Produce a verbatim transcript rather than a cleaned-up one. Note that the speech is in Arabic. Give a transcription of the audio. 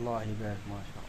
الله يبارك ما شاء الله.